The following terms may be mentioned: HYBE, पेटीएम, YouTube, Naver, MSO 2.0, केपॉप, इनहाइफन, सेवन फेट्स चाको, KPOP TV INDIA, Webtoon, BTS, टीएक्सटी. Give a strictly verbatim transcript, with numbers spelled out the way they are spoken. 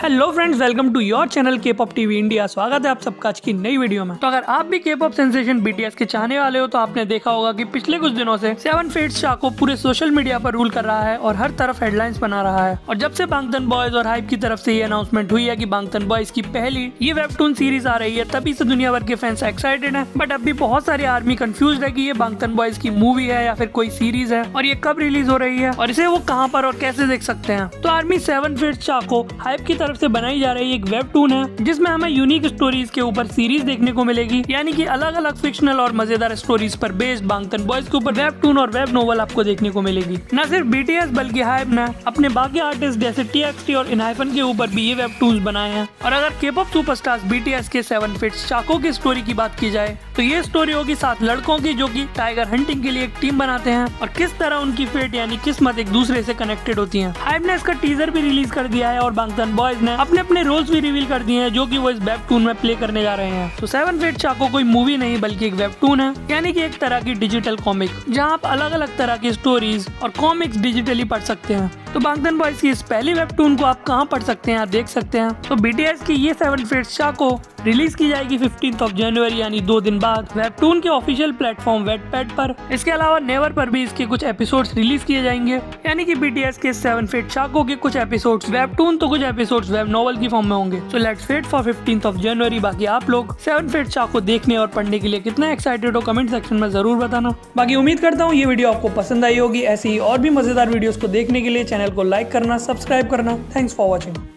Hello friends, welcome to your channel केपॉप TV India. स्वागत है आप सबका आज की नई वीडियो में। तो अगर आप भी केपॉप सेंसेशन बीटीएस के चाहने वाले हो तो आपने देखा होगा कि पिछले कुछ दिनों से सेवन फेट्स चाको पूरे सोशल मीडिया पर रूल कर रहा है और हर तरफ हेडलाइंस बना रहा है। और जब से बांगतन बॉयज और हाइप की तरफ से ये अनाउंसमेंट हुई है कि बांगतन बॉयज की पहली ये वेबटून सीरीज आ रही है, तभी से दुनिया भर के फैंस एक्साइटेड है। बट अब भी बहुत सारे आर्मी कंफ्यूज है की ये बांगतन बॉयज की मूवी है या फिर कोई सीरीज है, और ये कब रिलीज हो रही है और इसे वो कहाँ पर और कैसे देख सकते हैं। तो army सेवन फेट्स चाको HYBE की तरफ से बनाई जा रही एक वेबटून है जिसमें हमें यूनिक स्टोरीज के ऊपर सीरीज देखने को मिलेगी, यानी कि अलग अलग फिक्शनल और मजेदार स्टोरीज पर बेस्ड बांगतन बॉयज के ऊपर वेबटून और वेब नोवेल आपको देखने को मिलेगी। न सिर्फ बीटीएस बल्कि हाइब ने अपने बाकी आर्टिस्ट जैसे टीएक्सटी और इनहाइफन के ऊपर भी ये वेबटून बनाए हैं। और अगर केपॉप सुपरस्टार्स बीटीएस के सेवन फेट्स चाको की स्टोरी की बात की जाए तो ये स्टोरी होगी सात लड़कों की जो की टाइगर हंटिंग के लिए एक टीम बनाते हैं और किस तरह उनकी फेट यानी किस्मत एक दूसरे से कनेक्टेड होती है। हाइब ने इसका टीजर भी रिलीज कर दिया है और बांगतन बॉयज ने अपने अपने रोल्स भी रिवील कर दिए हैं जो कि वो इस वेबटून में प्ले करने जा रहे हैं। तो सेवन फेट्स चाको कोई मूवी नहीं बल्कि एक वेबटून है, यानी कि एक तरह की डिजिटल कॉमिक जहां आप अलग अलग तरह की स्टोरीज और कॉमिक्स डिजिटली पढ़ सकते हैं। तो बांगतन बॉयज की इस पहली वेबटून को आप कहां पढ़ सकते हैं, आप देख सकते हैं। तो बीटीएस की ये सेवन फेट्स चाको रिलीज की जाएगी फिफ्टीन्थ ऑफ जनवरी यानी दो दिन बाद वेबटून के ऑफिशियल प्लेटफॉर्म वेबपैड पर। इसके अलावा नेवर पर भी इसके कुछ एपिसोड्स रिलीज किए जाएंगे, यानी कि बीटीएस के सेवन फेट्स चाको के कुछ एपिसोड्स वेबटून तो कुछ एपिसोड्स वेब नोवेल की फॉर्म में होंगे। So let's wait for fifteenth of January. बाकी आप लोग सेवन फेट्स चाको देखने और पढ़ने के लिए कितना एक्साइटेड हो कमेंट सेक्शन में जरूर बताना। बाकी उम्मीद करता हूँ ये वीडियो आपको पसंद आई होगी। ऐसी और भी मजेदार वीडियोज को देखने के लिए चैनल को लाइक करना, सब्सक्राइब करना। Thanks for watching.